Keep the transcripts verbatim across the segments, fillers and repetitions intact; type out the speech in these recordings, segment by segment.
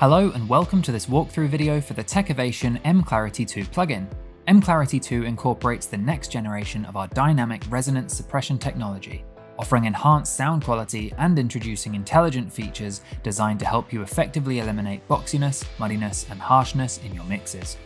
Hello and welcome to this walkthrough video for the Techivation M Clarity two plugin. M Clarity two incorporates the next generation of our dynamic resonance suppression technology, offering enhanced sound quality and introducing intelligent features designed to help you effectively eliminate boxiness, muddiness, and harshness in your mixes.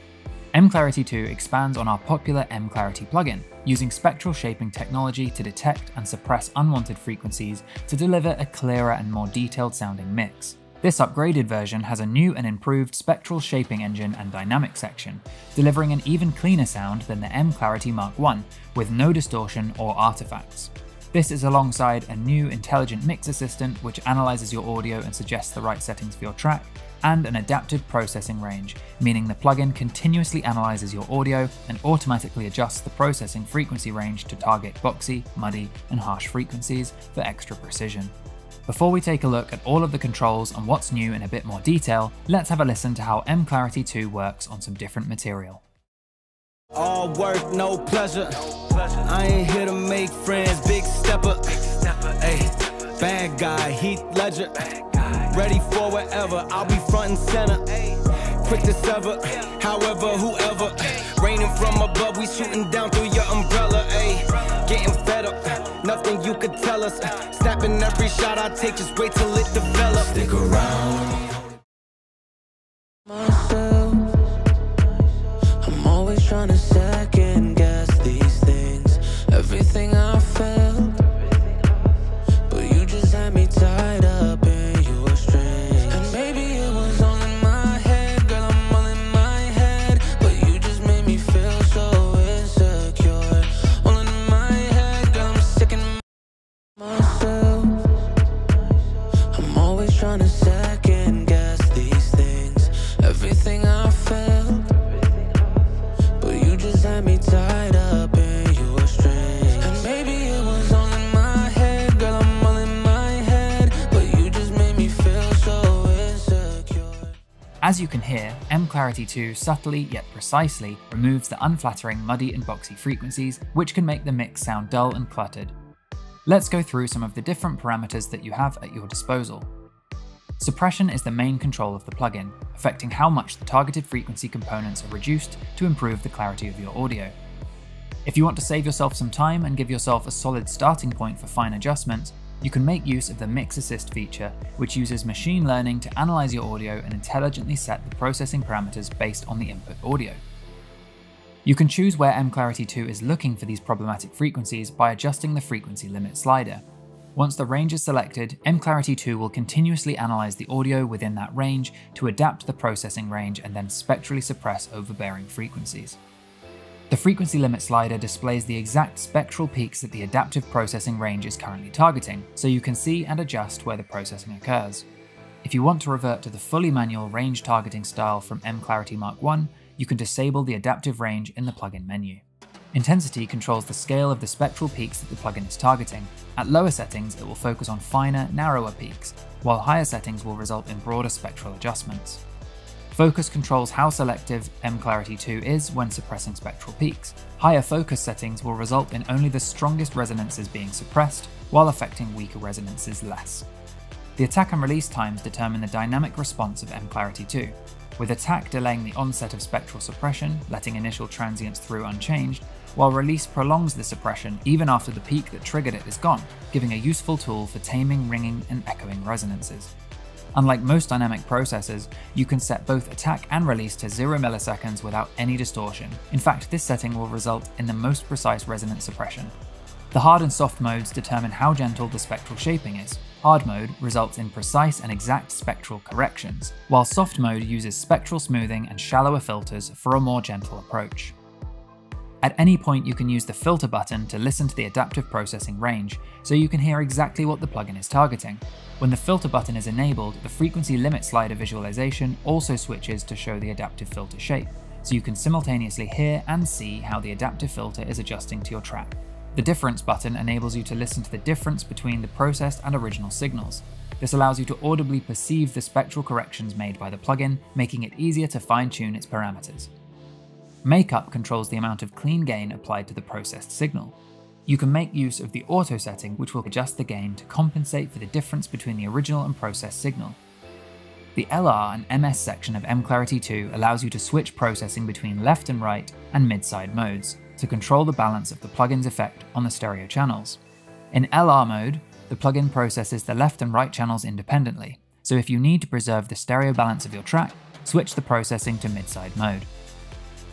M Clarity two expands on our popular M Clarity plugin, using spectral shaping technology to detect and suppress unwanted frequencies to deliver a clearer and more detailed sounding mix. This upgraded version has a new and improved spectral shaping engine and dynamic section, delivering an even cleaner sound than the M Clarity Mark one, with no distortion or artifacts. This is alongside a new intelligent mix assistant which analyzes your audio and suggests the right settings for your track, and an adaptive processing range, meaning the plugin continuously analyzes your audio and automatically adjusts the processing frequency range to target boxy, muddy, and harsh frequencies for extra precision. Before we take a look at all of the controls and what's new in a bit more detail, let's have a listen to how M Clarity two works on some different material. All work, no pleasure. I ain't here to make friends, big stepper. Hey, bad guy, Heath Ledger. Ready for whatever, I'll be front and center. Quick to sever, however, whoever. Raining from above, we shooting down through your umbrella. Hey, getting fed up. Nothing you could tell us. Snapping every shot I take, just wait till it develops. Stick around. Myself, I'm always trying to second guess these things. Everything I felt, but you just had me tied up in your strings. And maybe it was all in my head, girl, I'm all in my head, but you just made me feel so insecure. All in my head, girl, I'm sick. Myself, I'm always trying to second guess these things. Everything I felt, but you just had me tied up in your strings. And maybe it was all in my head, girl, I'm all in my head, but you just made me feel so insecure. As you can hear, M Clarity two subtly yet precisely removes the unflattering muddy and boxy frequencies, which can make the mix sound dull and cluttered. Let's go through some of the different parameters that you have at your disposal. Suppression is the main control of the plugin, affecting how much the targeted frequency components are reduced to improve the clarity of your audio. If you want to save yourself some time and give yourself a solid starting point for fine adjustments, you can make use of the Mix Assist feature, which uses machine learning to analyze your audio and intelligently set the processing parameters based on the input audio. You can choose where M Clarity two is looking for these problematic frequencies by adjusting the frequency limit slider. Once the range is selected, M Clarity two will continuously analyze the audio within that range to adapt the processing range and then spectrally suppress overbearing frequencies. The frequency limit slider displays the exact spectral peaks that the adaptive processing range is currently targeting, so you can see and adjust where the processing occurs. If you want to revert to the fully manual range targeting style from M Clarity Mark one, you can disable the adaptive range in the plugin menu. Intensity controls the scale of the spectral peaks that the plugin is targeting. At lower settings, it will focus on finer, narrower peaks, while higher settings will result in broader spectral adjustments. Focus controls how selective M Clarity two is when suppressing spectral peaks. Higher focus settings will result in only the strongest resonances being suppressed, while affecting weaker resonances less. The attack and release times determine the dynamic response of M Clarity two. With attack delaying the onset of spectral suppression, letting initial transients through unchanged, while release prolongs the suppression even after the peak that triggered it is gone, giving a useful tool for taming ringing and echoing resonances. Unlike most dynamic processors, you can set both attack and release to zero milliseconds without any distortion. In fact, this setting will result in the most precise resonance suppression. The hard and soft modes determine how gentle the spectral shaping is. Hard mode results in precise and exact spectral corrections, while soft mode uses spectral smoothing and shallower filters for a more gentle approach. At any point, you can use the filter button to listen to the adaptive processing range, so you can hear exactly what the plugin is targeting. When the filter button is enabled, the frequency limit slider visualization also switches to show the adaptive filter shape, so you can simultaneously hear and see how the adaptive filter is adjusting to your track. The Difference button enables you to listen to the difference between the processed and original signals. This allows you to audibly perceive the spectral corrections made by the plugin, making it easier to fine-tune its parameters. Makeup controls the amount of clean gain applied to the processed signal. You can make use of the auto setting, which will adjust the gain to compensate for the difference between the original and processed signal. The L R and M S section of M Clarity two allows you to switch processing between left and right and mid-side modes to control the balance of the plugin's effect on the stereo channels. In L R mode, the plugin processes the left and right channels independently, so if you need to preserve the stereo balance of your track, switch the processing to mid-side mode.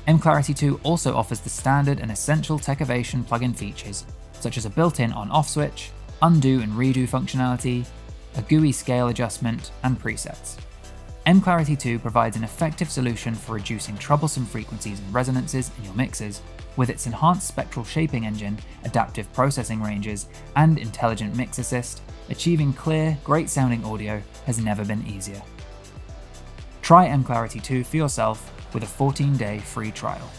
M Clarity two also offers the standard and essential Techivation plugin features, such as a built-in on-off switch, undo and redo functionality, a G U I scale adjustment, and presets. M Clarity two provides an effective solution for reducing troublesome frequencies and resonances in your mixes with its enhanced spectral shaping engine, adaptive processing ranges, and intelligent mix assist. Achieving clear, great-sounding audio has never been easier. Try M Clarity two for yourself with a fourteen day free trial.